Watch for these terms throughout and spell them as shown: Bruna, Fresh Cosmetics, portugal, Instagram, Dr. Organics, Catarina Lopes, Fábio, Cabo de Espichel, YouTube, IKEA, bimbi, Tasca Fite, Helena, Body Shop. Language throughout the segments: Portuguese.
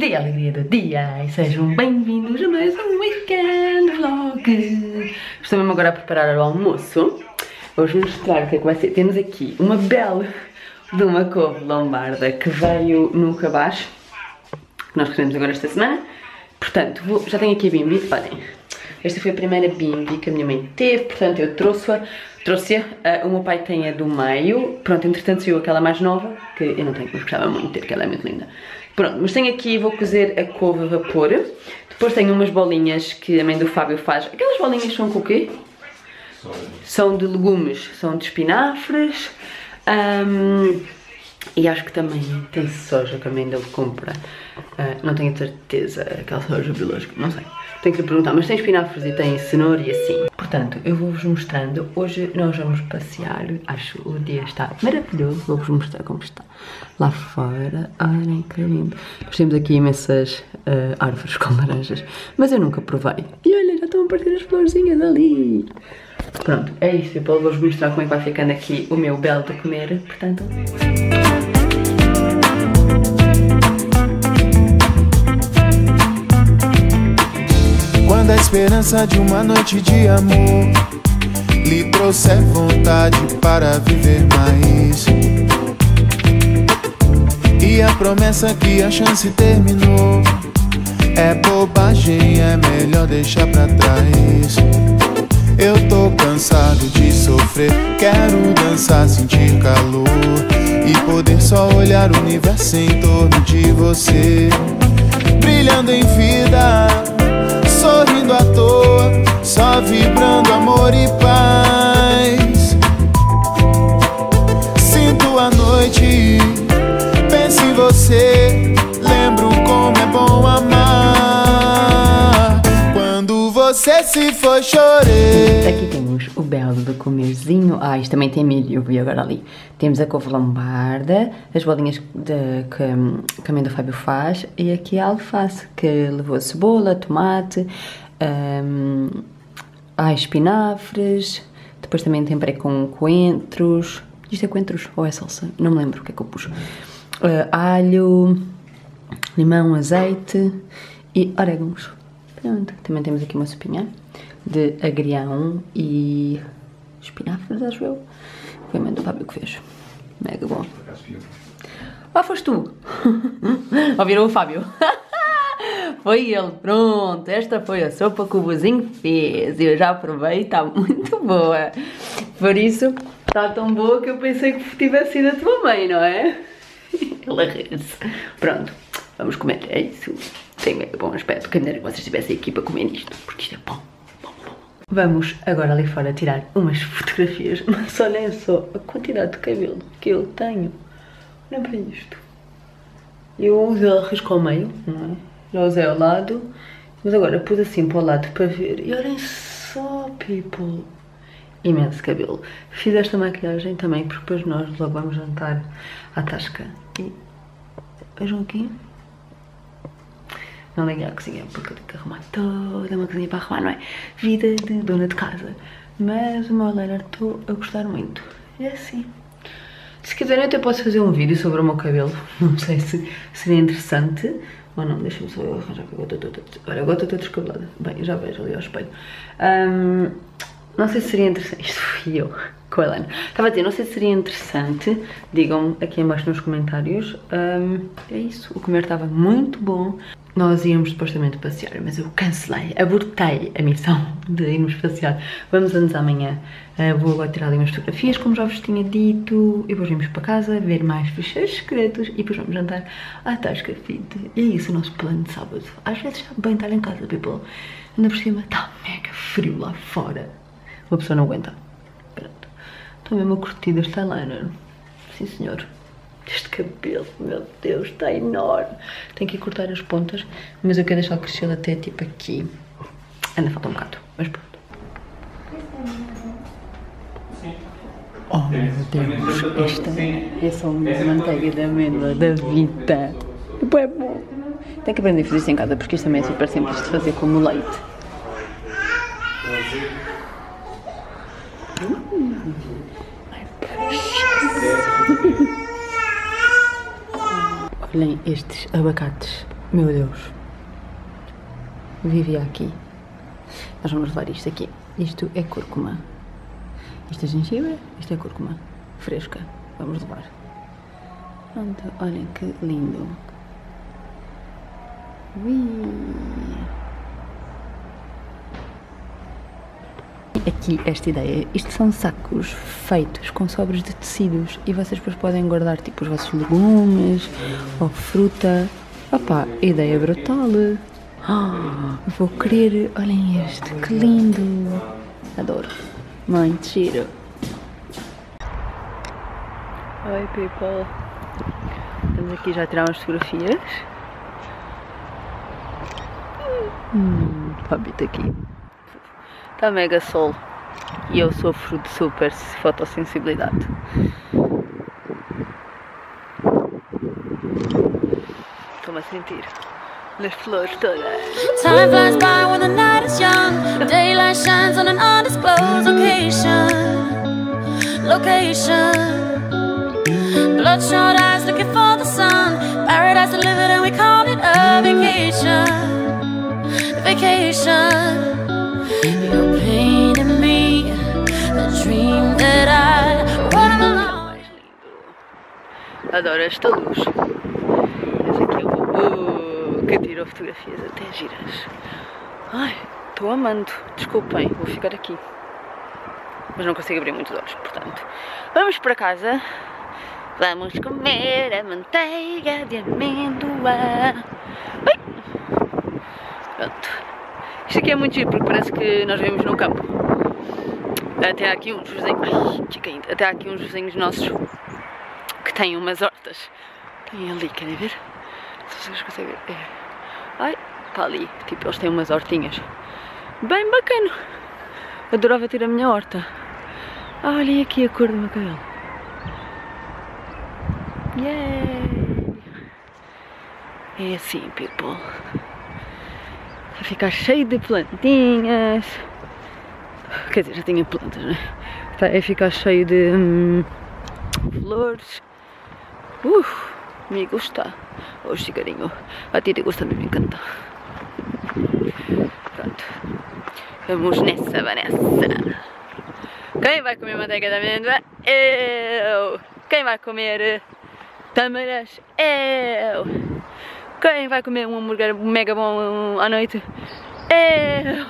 dia, alegria do dia, e sejam bem-vindos a mais um Weekend Vlog. Estou mesmo agora a preparar o almoço. Hoje vou mostrar o que é que vai ser. Temos aqui uma bela de uma couve lombarda que veio no cabaz que nós cozemos agora esta semana. Portanto, já tenho aqui a bimbi, olhem. Esta foi a primeira bimbi que a minha mãe teve, portanto eu trouxe-a, o meu pai tem a do meio, pronto, entretanto saiu aquela mais nova, que eu não tenho, mas gostava muito de ter, que ela é muito linda. Pronto, mas tenho aqui, vou cozer a couve a vapor, depois tenho umas bolinhas que a mãe do Fábio faz. Aquelas bolinhas são com o quê? São de legumes, são de espinafres, e acho que também tem soja que a mãe dele compra, não tenho certeza, aquela soja biológica, não sei. Tenho que lhe perguntar, mas tem espinafres e tem cenoura e assim. Portanto, eu vou-vos mostrando. Hoje nós vamos passear. Acho que o dia está maravilhoso. Vou-vos mostrar como está lá fora. Olhem que lindo. Nós temos aqui imensas árvores com laranjas, mas eu nunca provei. E olha, já estão a partir as florzinhas ali. Pronto, é isso. Eu vou-vos mostrar como é que vai ficando aqui o meu belo de comer. Portanto... Quando a esperança de uma noite de amor lhe trouxer vontade para viver mais, e a promessa que a chance terminou é bobagem, é melhor deixar pra trás. Eu tô cansado de sofrer, quero dançar, sentir calor e poder só olhar o universo em torno de você, brilhando em vida, sorrindo à toa, só vibrando amor e paz. Sinto a noite, penso em você, lembro como é bom amar. Quando você se for, chorei. Aqui temos o belo do comerzinho. Ah, isto também tem milho, eu vi agora ali. Temos a couve lombarda, as bolinhas que a mãe do Fábio faz, e aqui a alface, que levou cebola, tomate, espinafres, depois também temperei com coentros. Isto é coentros ou é salsa? Não me lembro o que é que eu pus. Alho, limão, azeite e orégãos. Pronto, também temos aqui uma sopinha de agrião e espinafres, acho eu. Foi a mãe do Fábio que fez. Mega bom. Ah, foste tu! Ouviram o Fábio? Foi ele, pronto. Esta foi a sopa que o Buzinho fez. Eu já provei, está muito boa. Por isso, está tão boa que eu pensei que tivesse sido a tua mãe, não é? Ela ri-se. Pronto, vamos comer. É isso. Tem bom aspecto. Que maneira que vocês estivessem aqui para comer isto, porque isto é bom. Vamos agora ali fora tirar umas fotografias, mas olhem só a quantidade de cabelo que eu tenho. Olhem para isto. Eu usei a risco ao meio, não é? Já usei ao lado, mas agora pus assim para o lado para ver. E olhem só, people! Imenso cabelo. Fiz esta maquilhagem também, porque depois nós logo vamos jantar à Tasca. E vejam aqui. Não liguei à cozinha porque eu tenho que arrumar toda uma cozinha para arrumar, não é? Vida de dona de casa. Mas o meu Helena, estou a gostar muito. É assim. Se quiserem, eu até posso fazer um vídeo sobre o meu cabelo. Não sei se seria interessante ou não. Deixa-me só arranjar. Olha, agora estou descabelada. Bem, já vejo ali ao espelho. Não sei se seria interessante. Isto fui eu com a Helena. Estava a dizer, não sei se seria interessante. Digam-me aqui em baixo nos comentários. É isso. O comer estava muito bom. Nós íamos supostamente passear, mas eu cancelei, abortei a missão de irmos passear. Vamos amanhã. Vou agora tirar ali umas fotografias, como já vos tinha dito. E depois vamos para casa ver mais fecheiros secretos e depois vamos jantar à Tasca Fite. E é isso o nosso plano de sábado. Às vezes está bem estar em casa, people. Ainda por cima está mega frio lá fora. Uma pessoa não aguenta. Pronto. Estou mesmo a curtir este eyeliner. Sim, senhor. Este cabelo, meu Deus, está enorme. Tenho que cortar as pontas, mas eu quero deixar crescer até tipo aqui. Ainda falta um bocado, mas pronto. Oh meu Deus, esta é a minha manteiga de amêndoa da vida. É bom. Tenho que aprender a fazer isso em casa, porque isto também é super simples de fazer, como leite. Olhem estes abacates, Meu Deus. Vivia aqui. Nós vamos levar isto aqui. Isto é cúrcuma. Isto é gengibre, isto é cúrcuma. Fresca. Vamos levar. Pronto, olhem que lindo. Ui. Aqui esta ideia, isto são sacos feitos com sobras de tecidos e vocês depois podem guardar tipo os vossos legumes ou fruta. Opa, ideia brutal! Oh, vou querer, olhem este, que lindo! Adoro! Muito giro! Oi people! Estamos aqui já a tirar umas fotografias. Fábio está aqui. Está mega sol e eu sofro de super fotossensibilidade. Estou-me a sentir nas flores todas. Time flies by when the night is young. Daylight shines on an undisclosed location. Bloodshot eyes looking for the sun. Paradise delivered and we call it a vacation. You painted me a dream that I wanna. Adoro esta luz. Esse aqui é o bobo que tirou fotografias até giras. Ai, estou amando. Desculpem, vou ficar aqui. Mas não consigo abrir muitos olhos, portanto. Vamos para casa. Vamos comer a manteiga de amêndoa. Ai. Pronto. Isto aqui é muito giro porque parece que nós vivemos no campo. Até há aqui uns vizinhos. Ai, chica ainda. Até há aqui uns vizinhos nossos que têm umas hortas. Tem ali, querem ver? Não sei se vocês conseguem ver. É. Ai, está ali. Tipo, eles têm umas hortinhas. Bem bacana. Adorava ter a minha horta. Ah, olhem aqui a cor do meu cabelo. Yay! É assim, people. Vai ficar cheio de plantinhas. Quer dizer, já tinha plantas, né? Vai ficar cheio de flores. Me gusta. Hoje, cigarinho. A ti te gusta, me encanta. Pronto. Vamos nessa, Vanessa. Quem vai comer manteiga de amêndoa? Eu. Quem vai comer tâmaras? Eu. Quem vai comer um hambúrguer mega bom à noite? É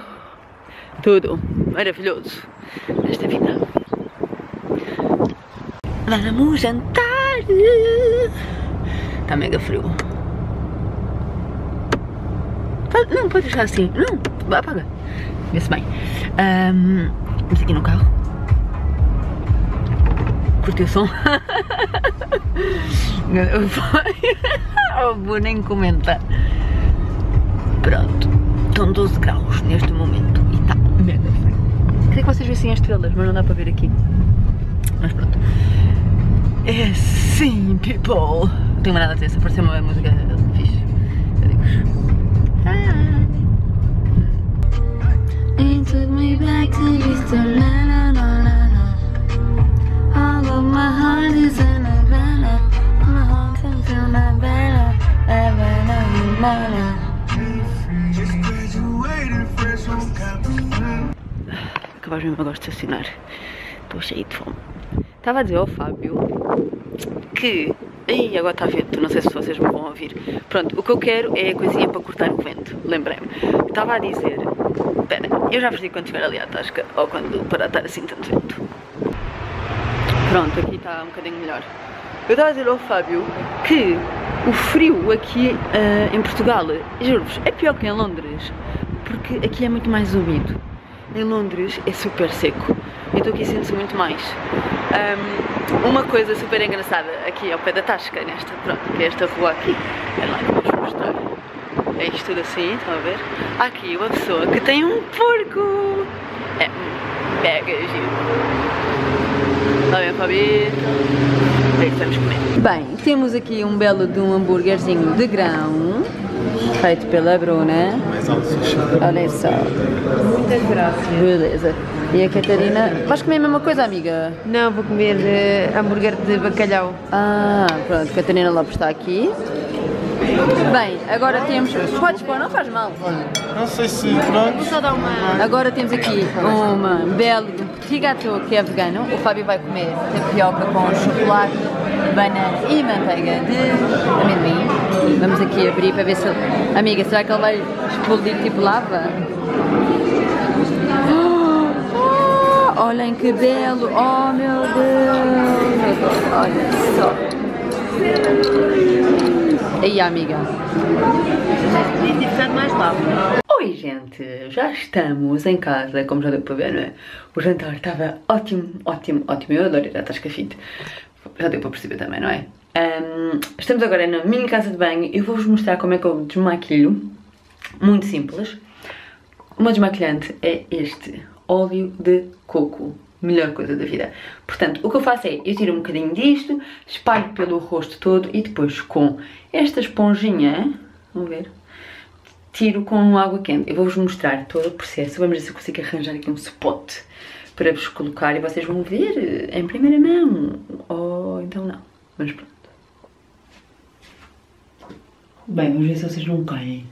tudo maravilhoso nesta vida. Vamos jantar! Está mega frio. Não, pode deixar assim. Não, apaga. Vê-se bem. Vamos aqui no carro. Curtiu o som? Oh, vou nem comentar. Pronto, estão 12 graus neste momento e está mega frio. Queria que vocês vissem as estrelas, mas não dá para ver aqui. Mas pronto. É assim, people. Não tenho mais nada a dizer, se aparecer uma música fixe. Adeus. It took me back to East Atlanta. All of my heart is in Havana. My heart comes in Havana. Havana, just graduated fresh from California. Acabaste mesmo agora de estacionar. Estou cheia de fome. Estava a dizer ao Fábio que... Ai, agora está vento, não sei se vocês me vão ouvir. Pronto, o que eu quero é a coisinha para cortar o vento, lembrei-me. Estava a dizer... Espera, eu já vos digo quando estiver ali à Tasca ou quando parar de estar assim tanto vento. Pronto, aqui está um bocadinho melhor. Eu estava a dizer ao Fábio que o frio aqui em Portugal, juro-vos, é pior que em Londres, porque aqui é muito mais úmido. Em Londres é super seco, então aqui sente-se muito mais. Uma coisa super engraçada aqui ao pé da Tasca, nesta, pronto, que é esta rua aqui, é lá que vou mostrar. É isto tudo assim, estão a ver? Há aqui uma pessoa que tem um porco! É mega giro. Olá, Fabito. Estamos comendo. Bem, temos aqui um belo de um hambúrguerzinho de grão, feito pela Bruna. Olha só. Muitas graças. Beleza. E a Catarina... Vais comer a mesma coisa, amiga? Não, vou comer hambúrguer de bacalhau. Ah, pronto. Catarina Lopes está aqui. Bem, agora temos... Podes pôr, não faz mal. Olha, não sei se... Vou só dar uma... Agora temos aqui um belo gelato que é vegano. O Fábio vai comer tapioca com chocolate, banana e manteiga de amendoim. Vamos aqui abrir para ver se... Amiga, será que ele vai explodir tipo lava? Olhem que belo! Oh meu Deus! Olha só! E aí, amiga? Oi, gente! Já estamos em casa, como já deu para ver, não é? O jantar estava ótimo, ótimo, ótimo. Eu adoro ir à Tasca Fite. Já deu para perceber também, não é? Estamos agora na minha casa de banho. Eu vou-vos mostrar como é que eu desmaquilho. Muito simples. O meu desmaquilhante é este. Óleo de coco, melhor coisa da vida. Portanto, o que eu faço é, eu tiro um bocadinho disto, espalho pelo rosto todo e depois com esta esponjinha, vamos ver, tiro com água quente. Eu vou-vos mostrar todo o processo, vamos ver se eu consigo arranjar aqui um spot para vos colocar e vocês vão ver em primeira mão, ou então não, mas pronto. Bem, vamos ver se vocês não caem.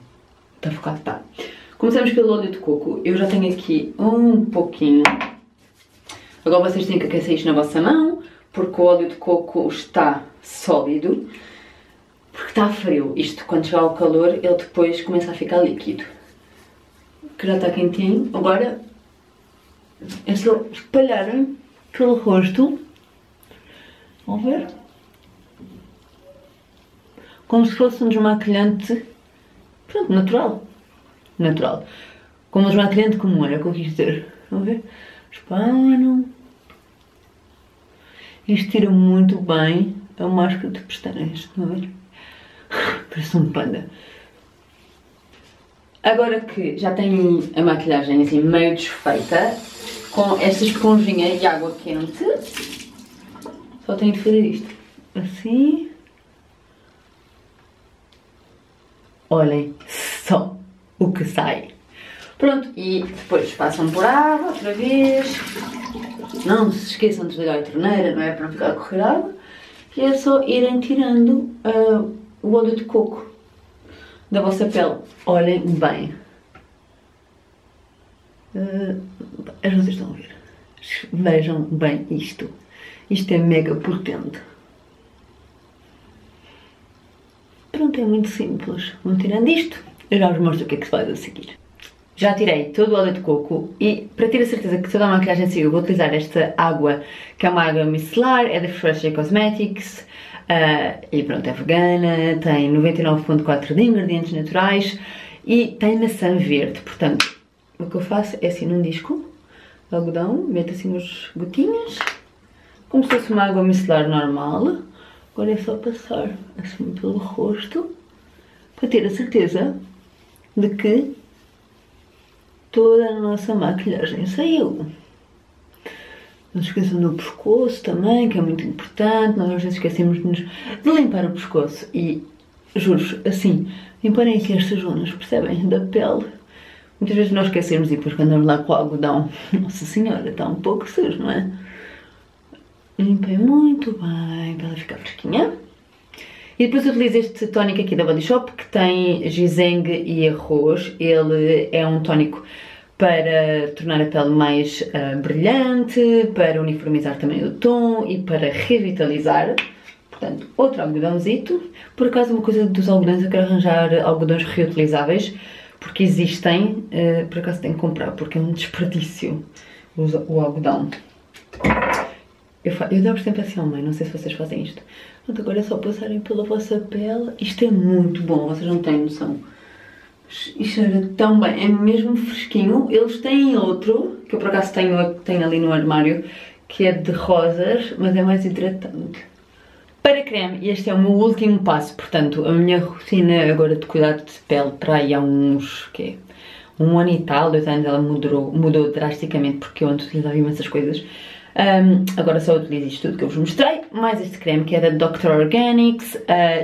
Está focado, tá. Começamos pelo óleo de coco, eu já tenho aqui um pouquinho. Agora vocês têm que aquecer isto na vossa mão, porque o óleo de coco está sólido, porque está frio. Isto quando chegar ao calor, ele depois começa a ficar líquido. Que já está quentinho, agora é só espalhar pelo rosto, vão ver? Como se fosse um desmaquilhante, pronto, natural. Natural. Como um desmaquilhante comum, era o que eu quis dizer. Vamos ver? Espalham. Isto tira muito bem a máscara de pestanas. Vamos ver? Parece um panda. Agora que já tenho a maquilhagem assim meio desfeita, com esta esponjinha e água quente, só tenho de fazer isto. Assim. Olhem só o que sai. Pronto, e depois passam por água outra vez. Não se esqueçam de desligar a torneira, não é, para não ficar a correr água. E é só irem tirando o óleo de coco da vossa pele. Olhem bem. As vocês estão a ver. Vejam bem isto. Isto é mega potente. Pronto, é muito simples. Vão tirando isto. Eu já vos mostro o que é que se faz a seguir. Já tirei todo o óleo de coco e para ter a certeza que toda a maquilhagem saiu, eu vou utilizar esta água, que é uma água micelar, é da Fresh Cosmetics e pronto, é vegana, tem 99,4% de ingredientes naturais e tem maçã verde. Portanto, o que eu faço é assim num disco de algodão, meto assim umas gotinhas, como se fosse uma água micelar normal. Agora é só passar assim pelo rosto para ter a certeza de que toda a nossa maquilhagem saiu. Não se esqueçam do pescoço também, que é muito importante. Nós às vezes esquecemos-nos de limpar o pescoço e, juro-vos, assim, limparem aqui estas zonas, percebem? Da pele. Muitas vezes nós esquecemos e depois quando andamos lá com o algodão, nossa senhora, está um pouco sujo, não é? Limpem muito bem para ela ficar fresquinha. E depois utilizo este tónico aqui da Body Shop, que tem ginseng e arroz. Ele é um tónico para tornar a pele mais brilhante, para uniformizar também o tom e para revitalizar. Portanto, outro algodãozito. Por acaso, uma coisa dos algodões, eu quero arranjar algodões reutilizáveis, porque existem, por acaso tenho que comprar, porque é um desperdício o algodão. Eu dou-vos sempre assim ao meio, não sei se vocês fazem isto. Pronto, agora é só passarem pela vossa pele. Isto é muito bom, vocês não têm noção. Isto era tão bem, é mesmo fresquinho. Eles têm outro, que eu por acaso tenho ali no armário, que é de rosas, mas é mais hidratante. Para creme, este é o meu último passo. Portanto, a minha rotina agora de cuidado de pele para aí há uns... um ano e tal, 2 anos, ela mudou drasticamente, porque eu antes utilizava imensas coisas. Agora só utilizo isto tudo que eu vos mostrei, mais este creme que é da Dr. Organics,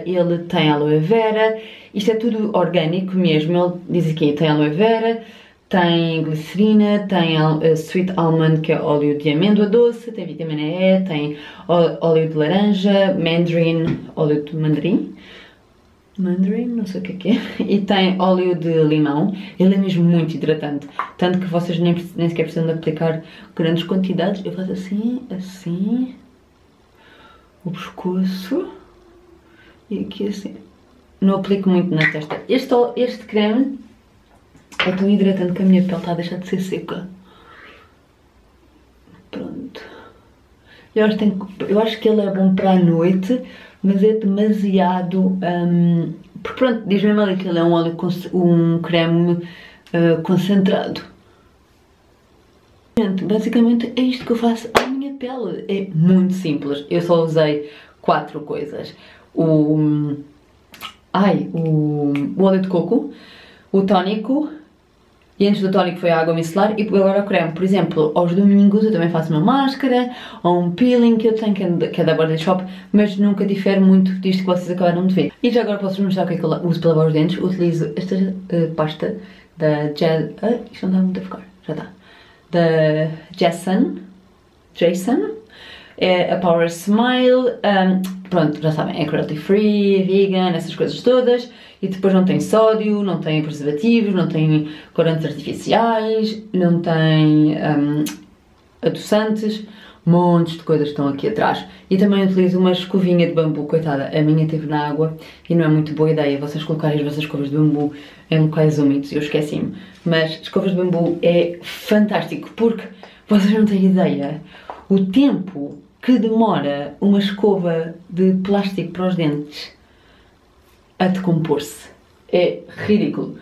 ele tem aloe vera, isto é tudo orgânico mesmo, ele diz aqui, tem aloe vera, tem glicerina, tem sweet almond, que é óleo de amêndoa doce, tem vitamina E, tem óleo de laranja, mandarim, óleo de mandarim, mandarim, não sei o que é, e tem óleo de limão. Ele é mesmo muito hidratante, tanto que vocês nem sequer precisam de aplicar grandes quantidades. Eu faço assim, assim, o pescoço e aqui assim. Não aplico muito na testa. Este creme é tão hidratante que a minha pele está a deixar de ser seca. Pronto. Eu acho que ele é bom para a noite, mas é demasiado... porque pronto, diz mesmo ali que ele é um óleo, um creme concentrado. Gente, basicamente é isto que eu faço à minha pele. É muito simples. Eu só usei 4 coisas. O óleo de coco, o tónico, e antes do tónico foi a água micelar, e agora o creme. Por exemplo, aos domingos eu também faço uma máscara ou um peeling que eu tenho, que é da Body Shop, mas nunca difere muito disto que vocês acabaram de ver. E já agora posso mostrar o que é que eu uso para lavar os dentes. Utilizo esta pasta da Jason. Isto não está muito a focar, já está. Da Jason. É a Power Smile, pronto, já sabem, é cruelty free, vegan, essas coisas todas. E depois não tem sódio, não tem preservativos, não tem corantes artificiais, não tem adoçantes, montes de coisas que estão aqui atrás. E também utilizo uma escovinha de bambu, coitada, a minha teve na água e não é muito boa ideia vocês colocarem as vossas escovas de bambu em locais úmidos, eu esqueci-me. Mas escovas de bambu é fantástico, porque vocês não têm ideia o tempo que demora uma escova de plástico para os dentes a decompor-se. É ridículo.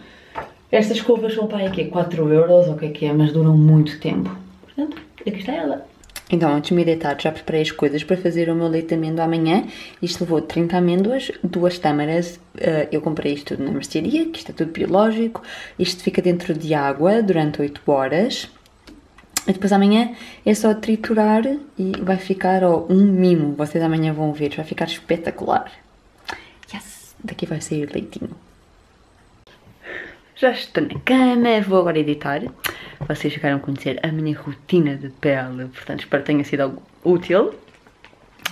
Estas escovas são para aqui 4€ ou o que é, mas duram muito tempo. Portanto, aqui está ela. Então, antes de me deitar, já preparei as coisas para fazer o meu leite de amêndoa amanhã. Isto levou 30 amêndoas, 2 tâmaras. Eu comprei isto tudo na mercearia, que isto é tudo biológico. Isto fica dentro de água durante 8 horas. E depois amanhã é só triturar e vai ficar um mimo. Vocês amanhã vão ver, vai ficar espetacular. Yes! Daqui vai sair leitinho. Já estou na cama, vou agora editar. Vocês ficaram a conhecer a minha rotina de pele, portanto espero que tenha sido algo útil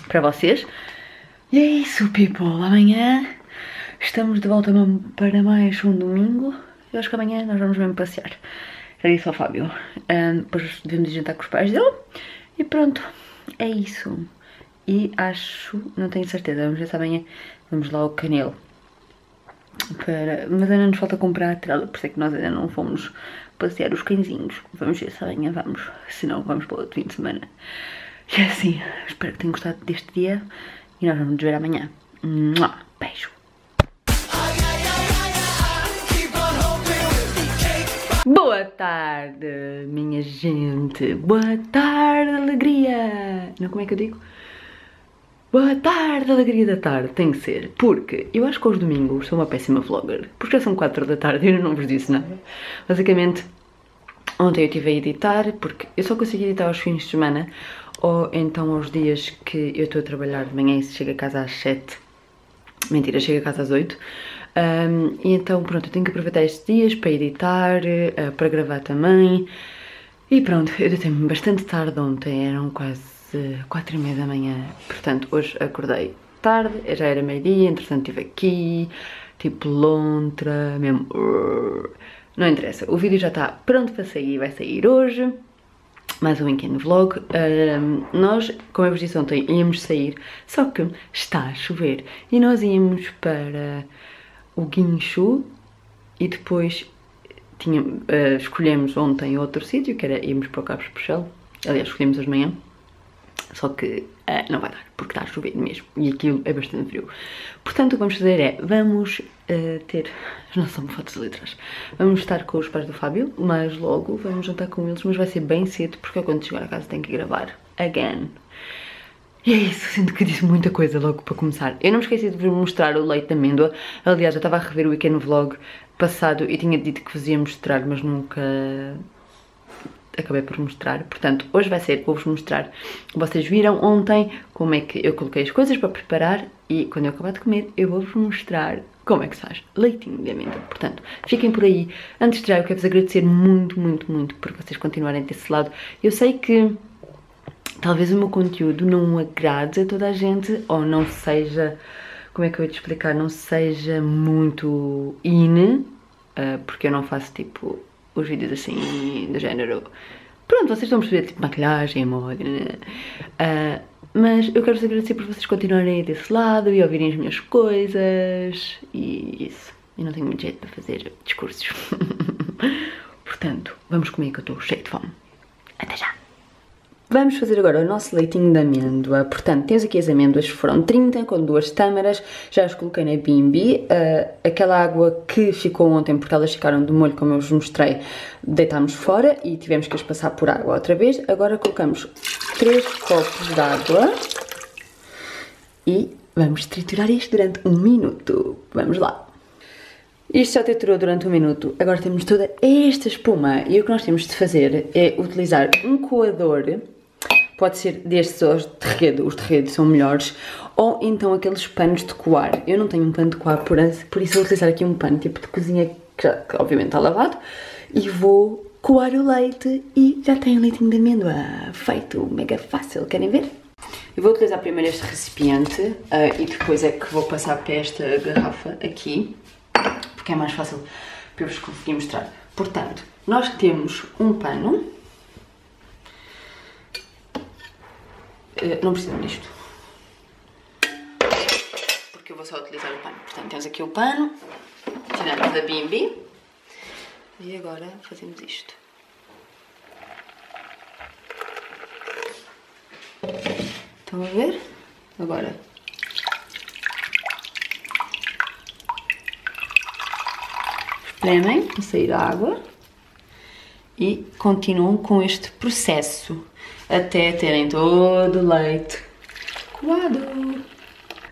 para vocês. E é isso, people! Amanhã estamos de volta para mais um domingo. Eu acho que amanhã nós vamos mesmo passear. Já disse ao Fábio, depois devemos ir jantar com os pais dele e pronto, é isso. E acho, não tenho certeza, vamos ver se amanhã vamos lá ao Canelo. Mas ainda nos falta comprar a trela, por isso é que nós ainda não fomos passear os cãezinhos. Vamos ver se amanhã vamos, se não vamos para o outro fim de semana. E assim, espero que tenham gostado deste dia e nós vamos nos ver amanhã. Beijo! Boa tarde, minha gente. Boa tarde, alegria. Não, como é que eu digo? Boa tarde, alegria da tarde. Tem que ser, porque eu acho que aos domingos sou uma péssima vlogger, porque já são 4 da tarde e eu não vos disse nada. Basicamente, ontem eu estive a editar, porque eu só consigo editar aos fins de semana, ou então aos dias que eu estou a trabalhar de manhã e chego a casa às 7. Mentira, chego a casa às 8. E então pronto, eu tenho que aproveitar estes dias para editar, para gravar também. E pronto, eu deitei-me bastante tarde ontem, eram quase 4:30 da manhã. Portanto, hoje acordei tarde, já era meio-dia, entretanto estive aqui, tipo lontra, mesmo... Não interessa, o vídeo já está pronto para sair, vai sair hoje. Mais um weekend vlog. Nós, como eu vos disse ontem, íamos sair, só que está a chover. E nós íamos para... o guincho e depois escolhemos ontem outro sítio, que era irmos para o Cabo de Espichel. Aliás, escolhemos hoje de manhã, só que não vai dar, porque está a chover mesmo e aquilo é bastante frio. Portanto, o que vamos fazer é, vamos ter as nossas almofadas ali atrás. Vamos estar com os pais do Fábio, mas logo vamos jantar com eles, mas vai ser bem cedo, porque eu quando chegar a casa tenho que gravar again. E é isso, sinto que disse muita coisa logo para começar. Eu não me esqueci de vos mostrar o leite de amêndoa. Aliás, eu estava a rever o weekend vlog passado e tinha dito que vos ia mostrar, mas nunca acabei por mostrar. Portanto, hoje vai ser, vou-vos mostrar. Vocês viram ontem como é que eu coloquei as coisas para preparar e quando eu acabar de comer eu vou-vos mostrar como é que se faz leitinho de amêndoa. Portanto, fiquem por aí. Antes de já, eu quero-vos agradecer muito, muito, muito por vocês continuarem desse lado. Eu sei que... talvez o meu conteúdo não agrade a toda a gente ou não seja como é que eu ia te explicar, não seja muito in, porque eu não faço tipo os vídeos assim do género, pronto, vocês estão a perceber, tipo maquilhagem, molho, né? Mas eu quero-vos agradecer por vocês continuarem desse lado e ouvirem as minhas coisas e isso. Eu não tenho muito jeito para fazer discursos. Portanto, vamos comer que eu estou cheio de fome. Até já! Vamos fazer agora o nosso leitinho de amêndoa. Portanto, temos aqui as amêndoas, foram 30 com 2 tâmaras, já as coloquei na bimbi. Aquela água que ficou ontem, porque elas ficaram de molho, como eu vos mostrei, deitámos fora e tivemos que as passar por água outra vez. Agora colocamos 3 copos de água e vamos triturar isto durante 1 minuto. Vamos lá! Isto já triturou durante 1 minuto, agora temos toda esta espuma e o que nós temos de fazer é utilizar um coador, pode ser destes ou os de rede são melhores, ou então aqueles panos de coar. Eu não tenho um pano de coar, por isso vou utilizar aqui um pano tipo de cozinha que obviamente está lavado e vou coar o leite e já tem o leitinho de amêndoa feito, mega fácil, querem ver? Eu vou utilizar primeiro este recipiente e depois é que vou passar para esta garrafa aqui, porque é mais fácil para eu vos conseguir mostrar. Portanto, nós temos um pano, não precisamos disto, porque eu vou só utilizar o pano. Portanto, temos aqui o pano, tiramos da bimbi e agora fazemos isto. Estão a ver? Agora premem para sair a água e continuam com este processo até terem todo o leite coado.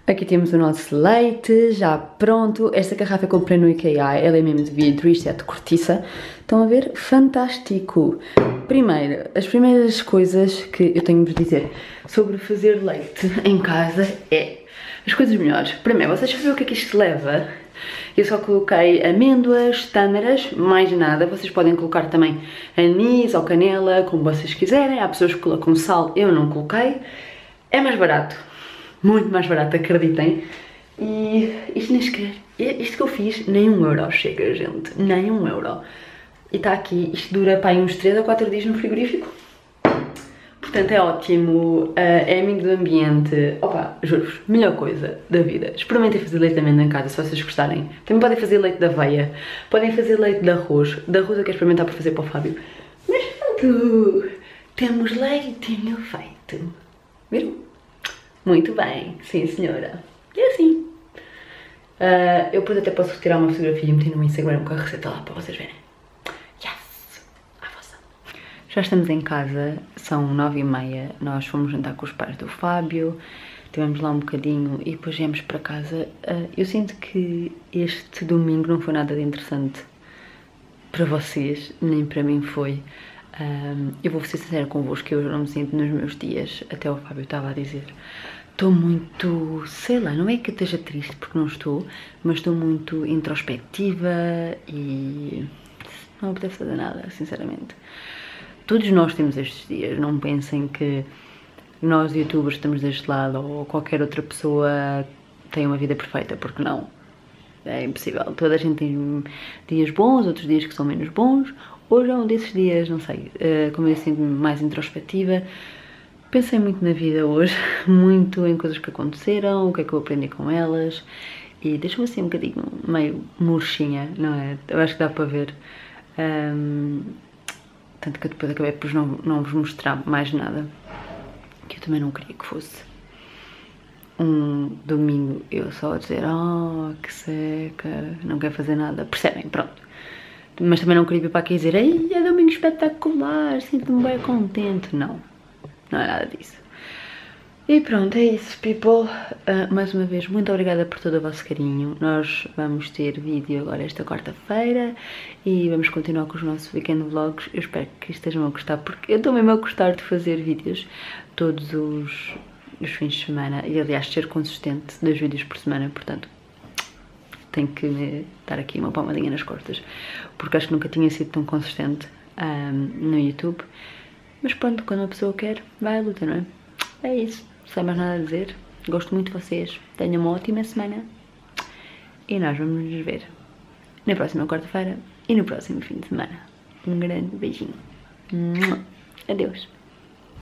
Aqui temos o nosso leite já pronto. Esta garrafa eu comprei no IKEA, ela é mesmo de vidro, isto é de cortiça. Estão a ver? Fantástico! Primeiro, as primeiras coisas que eu tenho de dizer sobre fazer leite em casa é as coisas melhores. Primeiro, vocês sabem o que é que isto leva? Eu só coloquei amêndoas, tâmaras, mais nada. Vocês podem colocar também anis ou canela, como vocês quiserem. Há pessoas que colocam sal, eu não coloquei. É mais barato, muito mais barato, acreditem. E isto nem sequer, isto que eu fiz, nem 1 euro chega, gente, nem 1 euro. E está aqui, isto dura para aí uns 3 ou 4 dias no frigorífico. Portanto, é ótimo, é amigo do ambiente, opa, juro-vos, melhor coisa da vida. Experimentem fazer leite de amêndoa em casa, se vocês gostarem. Também podem fazer leite de aveia, podem fazer leite de arroz. De arroz eu quero experimentar para fazer para o Fábio. Mas pronto, temos leitinho feito. Viram? Muito bem, sim senhora. É assim. Eu depois até posso retirar uma fotografia e meter no Instagram com a receita lá para vocês verem. Já estamos em casa, são 9h30, nós fomos jantar com os pais do Fábio, tivemos lá um bocadinho e depois viemos para casa. Eu sinto que este domingo não foi nada de interessante para vocês, nem para mim foi. Eu vou ser sincera convosco, eu não me sinto nos meus dias, até o Fábio estava a dizer. Estou muito, sei lá, não é que eu esteja triste porque não estou, mas estou muito introspectiva e não apetece fazer nada, sinceramente. Todos nós temos estes dias, não pensem que nós youtubers estamos deste lado ou qualquer outra pessoa tem uma vida perfeita, porque não, é impossível. Toda a gente tem dias bons, outros dias que são menos bons, hoje é um desses dias, não sei, como eu sinto-me mais introspectiva, pensei muito na vida hoje, muito em coisas que aconteceram, o que é que eu aprendi com elas e deixou-me assim um bocadinho meio murchinha, não é? Eu acho que dá para ver. Tanto que eu depois acabei por não vos mostrar mais nada, que eu também não queria que fosse um domingo eu só a dizer oh, que seca, não quero fazer nada, percebem, pronto. Mas também não queria vir para aqui e dizer ei, é domingo espetacular, sinto-me bem contente, não, não é nada disso. E pronto, é isso, people. Mais uma vez, muito obrigada por todo o vosso carinho. Nós vamos ter vídeo agora esta quarta-feira e vamos continuar com os nossos weekend vlogs. Eu espero que estejam a gostar, porque eu também me a gostar de fazer vídeos todos os fins de semana e, aliás, ser consistente 2 vídeos por semana, portanto, tenho que dar aqui uma palmadinha nas costas, porque acho que nunca tinha sido tão consistente no YouTube. Mas pronto, quando a pessoa quer, vai à luta, não é? É isso. Sem mais nada a dizer, Gosto muito de vocês, tenham uma ótima semana e nós vamos nos ver na próxima quarta-feira e no próximo fim de semana. Um grande beijinho. Adeus.